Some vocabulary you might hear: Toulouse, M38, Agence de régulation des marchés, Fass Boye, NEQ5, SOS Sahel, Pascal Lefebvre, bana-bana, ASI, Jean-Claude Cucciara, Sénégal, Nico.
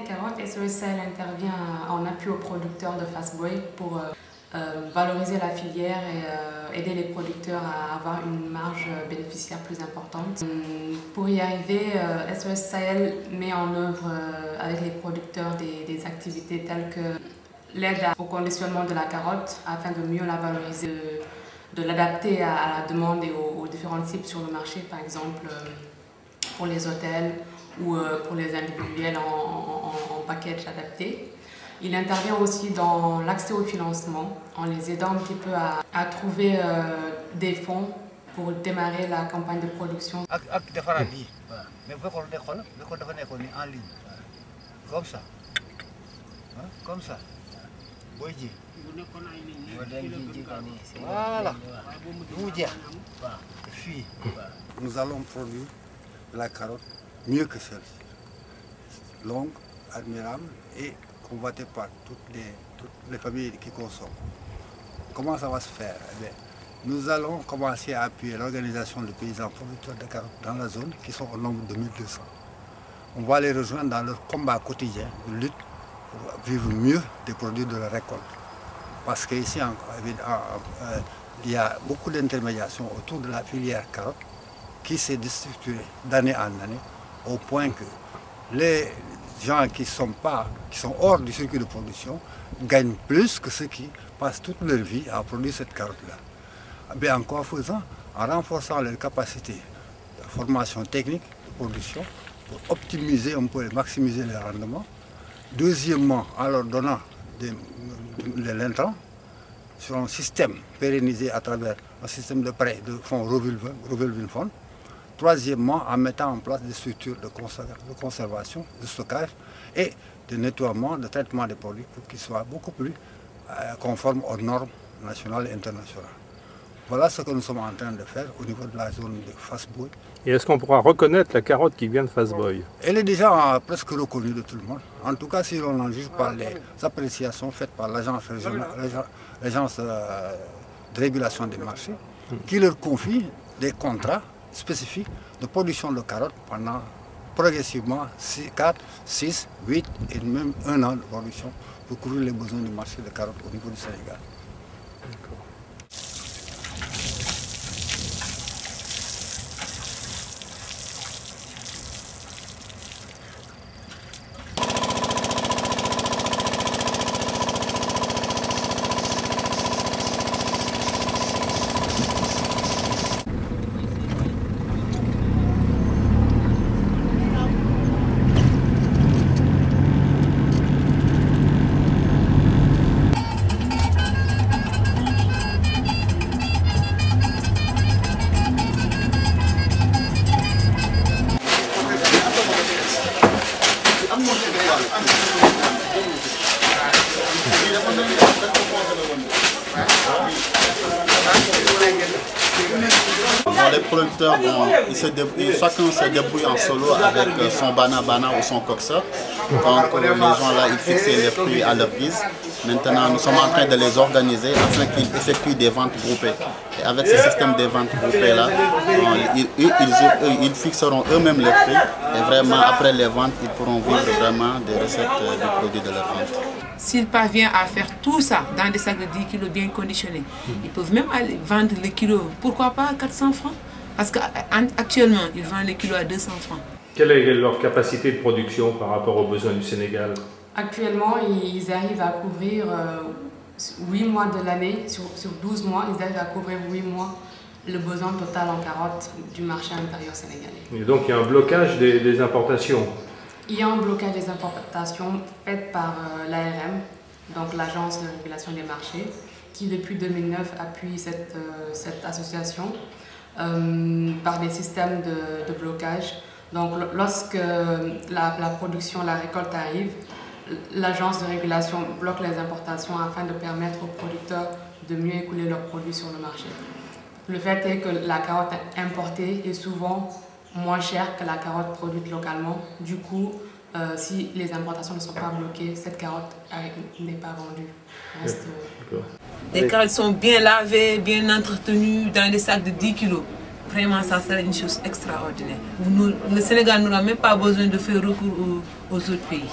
2014, SOS Sahel intervient en appui aux producteurs de Fass Boye pour valoriser la filière et aider les producteurs à avoir une marge bénéficiaire plus importante. Pour y arriver, SOS Sahel met en œuvre avec les producteurs des activités telles que l'aide au conditionnement de la carotte afin de mieux la valoriser, de l'adapter à la demande et aux différentes cibles sur le marché, par exemple pour les hôtels ou pour les individuels en package adapté. Il intervient aussi dans l'accès au financement en les aidant un petit peu à trouver des fonds pour démarrer la campagne de production. Comme ça. Voilà. Nous allons produire la carotte mieux que celle-ci, longue, admirable et combattue par toutes les familles qui consomment. Comment ça va se faire? Eh bien, nous allons commencer à appuyer l'organisation des paysans producteurs de carottes dans la zone qui sont au nombre de 1200. On va les rejoindre dans leur combat quotidien de lutte pour vivre mieux des produits de la récolte. Parce qu'ici, il y a beaucoup d'intermédiation autour de la filière carotte qui s'est déstructurée d'année en année, au point que les gens qui sont hors du circuit de production gagnent plus que ceux qui passent toute leur vie à produire cette carotte-là. Mais en quoi faisant? En renforçant leurs capacités de formation technique, de production, pour optimiser, on peut maximiser les rendements. Deuxièmement, en leur donnant de l'intrant sur un système pérennisé à travers un système de prêt de fonds revolving fund. Troisièmement, en mettant en place des structures de conservation, de stockage et de nettoiement, de traitement des produits pour qu'ils soient beaucoup plus conformes aux normes nationales et internationales. Voilà ce que nous sommes en train de faire au niveau de la zone de Fass Boye. Et est-ce qu'on pourra reconnaître la carotte qui vient de Fass Boye? Elle est déjà presque reconnue de tout le monde. En tout cas, si l'on en juge par les appréciations faites par l'Agence de régulation des marchés, qui leur confie des contrats spécifique de production de carottes pendant progressivement 4, 6, 8 et même 1 an de production pour couvrir les besoins du marché de carottes au niveau du Sénégal. Les producteurs, chacun se débrouille en solo avec son bana-bana ou son coxeur. Donc les gens là, ils fixaient les prix à leur prise. Maintenant, nous sommes en train de les organiser afin qu'ils effectuent des ventes groupées. Et avec ce système de ventes groupées là, ils fixeront eux-mêmes les prix. Et vraiment, après les ventes, ils pourront vivre vraiment des recettes des produits de leur vente. S'ils parviennent à faire tout ça dans des sacs de 10 kilos bien conditionnés, ils peuvent même aller vendre le kilo, pourquoi pas à 400 francs? Parce qu'actuellement, ils vendent le kilo à 200 francs. Quelle est leur capacité de production par rapport aux besoins du Sénégal? Actuellement, ils arrivent à couvrir 8 mois de l'année, sur 12 mois, ils arrivent à couvrir 8 mois le besoin total en carottes du marché intérieur sénégalais. Et donc il y a un blocage des importations? Il y a un blocage des importations faites par l'ARM, donc l'Agence de régulation des marchés, qui depuis 2009 appuie cette association par des systèmes de blocage. Donc lorsque la production, la récolte arrive, l'Agence de régulation bloque les importations afin de permettre aux producteurs de mieux écouler leurs produits sur le marché. Le fait est que la carotte importée est souvent moins chère que la carotte produite localement. Du coup, si les importations ne sont pas bloquées, cette carotte n'est pas vendue. Reste... Les carottes sont bien lavées, bien entretenues, dans des sacs de 10 kilos. Vraiment, ça serait une chose extraordinaire. Le Sénégal n'aura même pas besoin de faire recours aux autres pays.